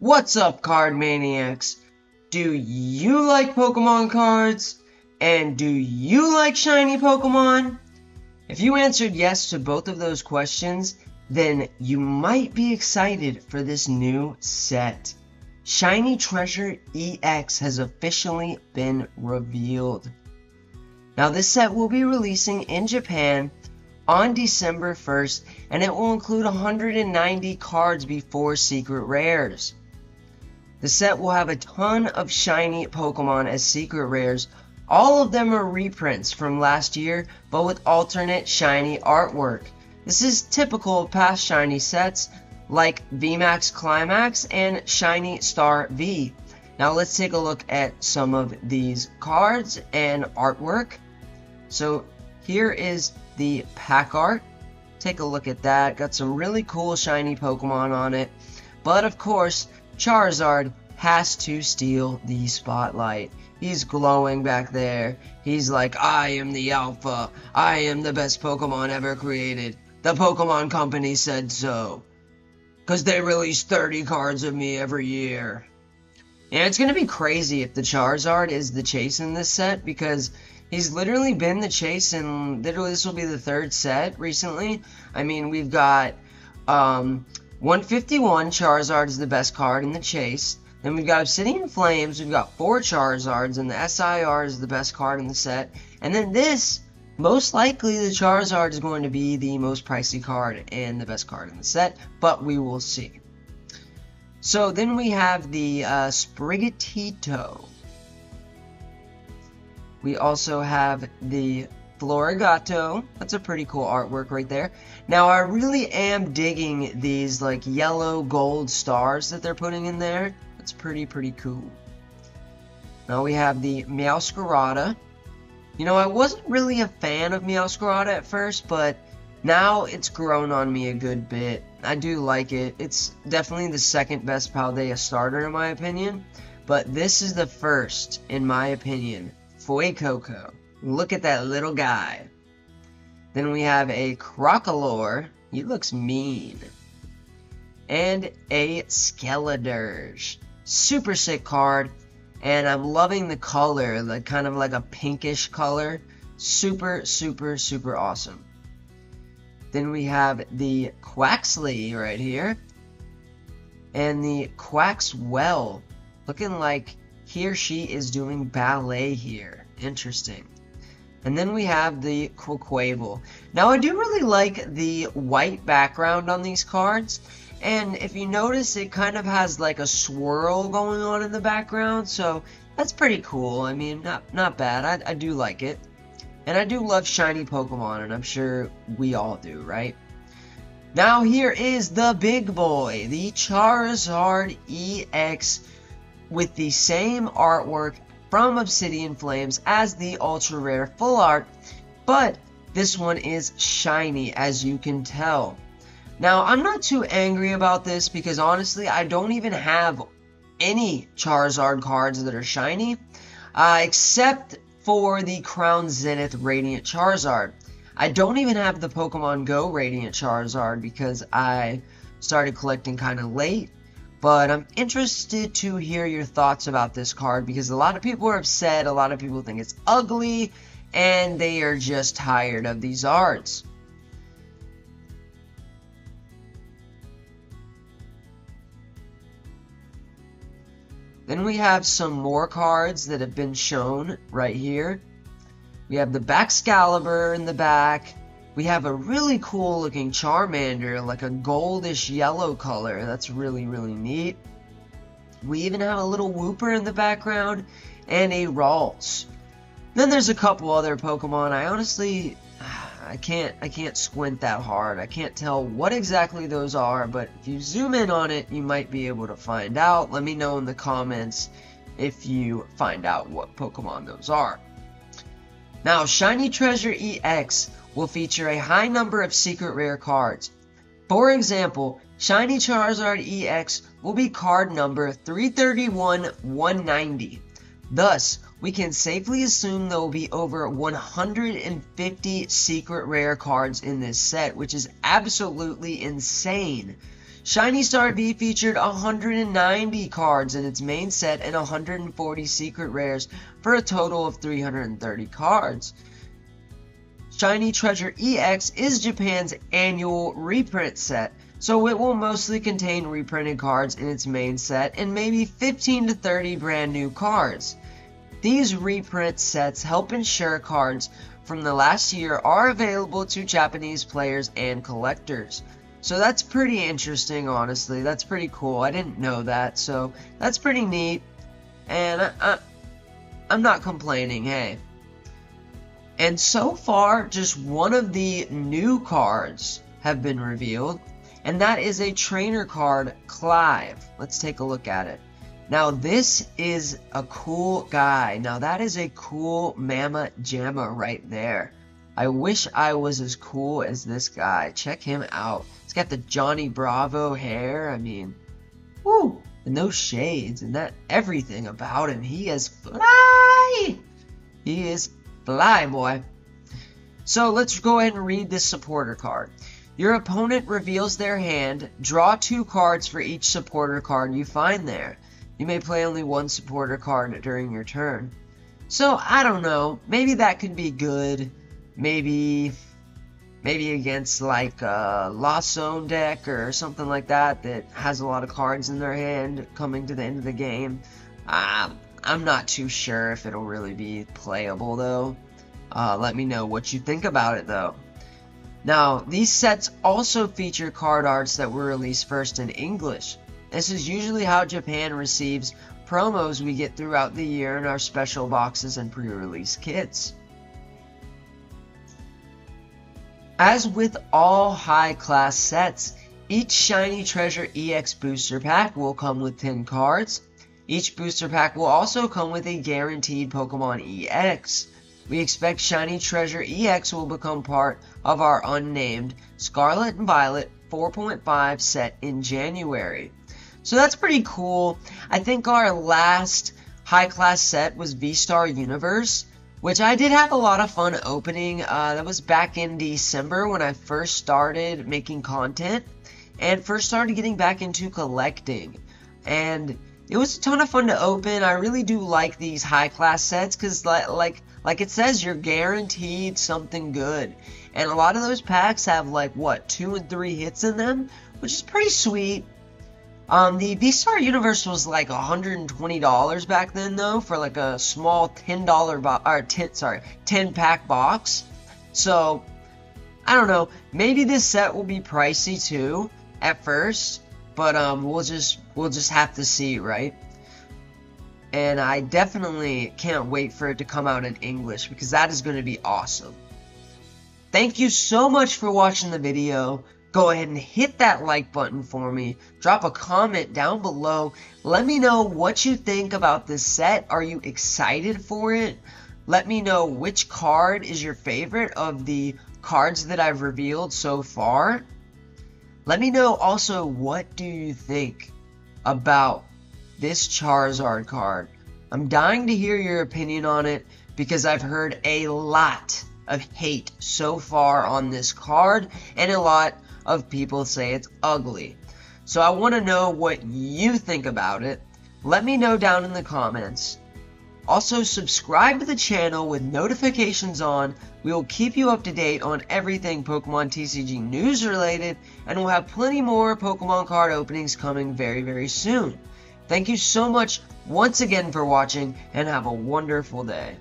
What's up, card maniacs? Do you like Pokemon cards? And do you like shiny Pokemon? If you answered yes to both of those questions, then you might be excited for this new set. Shiny Treasure EX has officially been revealed. Now this set will be releasing in Japan on December 1st, and it will include 190 cards before secret rares. The set will have a ton of shiny Pokemon as secret rares. All of them are reprints from last year, but with alternate shiny artwork. This is typical of past shiny sets like VMAX Climax and Shiny Star V. Now let's take a look at some of these cards and artwork. So here is the pack art. Take a look at that. Got some really cool shiny Pokemon on it. But of course, Charizard has to steal the spotlight. He's glowing back there. He's like, I am the alpha. I am the best Pokemon ever created. The Pokemon Company said so. Because they release 30 cards of me every year. And it's going to be crazy if the Charizard is the chase in this set, because he's literally been the chase in, this will be the third set recently. I mean, we've got 151, Charizard is the best card in the chase. Then we've got Obsidian Flames, we've got 4 Charizards, and the SIR is the best card in the set. And then this, most likely the Charizard is going to be the most pricey card and the best card in the set, but we will see. So then we have the Sprigatito. We also have the Floragato. That's a pretty cool artwork right there. Now I really am digging these like yellow gold stars that they're putting in there. That's pretty cool. Now we have the Meowscarada. You know, I wasn't really a fan of Meowscarada at first, but now it's grown on me a good bit. I do like it. It's definitely the second best Paldea starter in my opinion, but this is the first in my opinion. Fuecoco. Look at that little guy. Then we have a Crocalor. He looks mean. And a Skeledirge. Super sick card. And I'm loving the color. Like kind of like a pinkish color. Super awesome. Then we have the Quaxly right here. And the Quaxwell. Looking like he or she is doing ballet here. Interesting. And then we have the Quaquaval. Now I do really like the white background on these cards. And if you notice, it kind of has like a swirl going on in the background. So that's pretty cool. I mean, not bad. I do like it. And I do love shiny Pokemon. And I'm sure we all do, right? Now here is the big boy. The Charizard EX with the same artwork from Obsidian Flames as the ultra rare full art, but this one is shiny, as you can tell. Now I'm not too angry about this, because honestly I don't even have any Charizard cards that are shiny except for the Crown Zenith Radiant Charizard. I don't even have the Pokemon Go Radiant Charizard because I started collecting kind of late. But I'm interested to hear your thoughts about this card, because a lot of people are upset, a lot of people think it's ugly, and they are just tired of these arts. Then we have some more cards that have been shown right here. We have the Baxcalibur in the back. We have a really cool looking Charmander, like a goldish yellow color. That's really neat. We even have a little Wooper in the background and a Ralts. Then there's a couple other Pokemon. I honestly, I can't squint that hard. I can't tell what exactly those are, but if you zoom in on it, you might be able to find out. Let me know in the comments if you find out what Pokemon those are. Now, Shiny Treasure EX will feature a high number of secret rare cards. For example, Shiny Charizard EX will be card number 331-190. Thus, we can safely assume there will be over 150 secret rare cards in this set, which is absolutely insane. Shiny Star V featured 190 cards in its main set and 140 secret rares for a total of 330 cards. Shiny Treasure EX is Japan's annual reprint set, so it will mostly contain reprinted cards in its main set and maybe 15 to 30 brand new cards. These reprint sets help ensure cards from the last year are available to Japanese players and collectors. So that's pretty interesting, honestly. That's pretty cool. I didn't know that, so that's pretty neat. And I'm not complaining, hey. And so far, just one of the new cards have been revealed, and that is a trainer card, Clive. Let's take a look at it. Now, this is a cool guy. Now, that is a cool mama jamma right there. I wish I was as cool as this guy. Check him out. He's got the Johnny Bravo hair. I mean, woo! And those shades and that everything about him. He is fly! He is fly, boy. So let's go ahead and read this supporter card. Your opponent reveals their hand. Draw 2 cards for each supporter card you find there. You may play only one supporter card during your turn. So, I don't know. Maybe that could be good. Maybe against like a Lost Zone deck or something like that that has a lot of cards in their hand coming to the end of the game. I'm not too sure if it'll really be playable though. Let me know what you think about it though. Now, these sets also feature card arts that were released first in English. This is usually how Japan receives promos we get throughout the year in our special boxes and pre-release kits. As with all high-class sets, each Shiny Treasure EX booster pack will come with 10 cards. Each booster pack will also come with a guaranteed Pokemon EX. We expect Shiny Treasure EX will become part of our unnamed Scarlet and Violet 4.5 set in January. So that's pretty cool. I think our last high-class set was V-Star Universe, which I did have a lot of fun opening. That was back in December when I first started making content and first started getting back into collecting. And it was a ton of fun to open. I really do like these high class sets because like it says, you're guaranteed something good. And a lot of those packs have like, what, 2 and 3 hits in them, which is pretty sweet. The V-Star Universe was like $120 back then though for like a small ten pack box. So I don't know, maybe this set will be pricey too at first, but we'll just have to see, right? And I definitely can't wait for it to come out in English because that is going to be awesome. Thank you so much for watching the video. Go ahead and hit that like button for me. Drop a comment down below. Let me know what you think about this set. Are you excited for it? Let me know which card is your favorite of the cards that I've revealed so far. Let me know also, what do you think about this Charizard card? I'm dying to hear your opinion on it because I've heard a lot of hate so far on this card and a lot of people say it's ugly. So I want to know what you think about it. Let me know down in the comments. Also, subscribe to the channel with notifications on. We will keep you up to date on everything Pokemon TCG news related, and we'll have plenty more Pokemon card openings coming very soon. Thank you so much once again for watching, and have a wonderful day.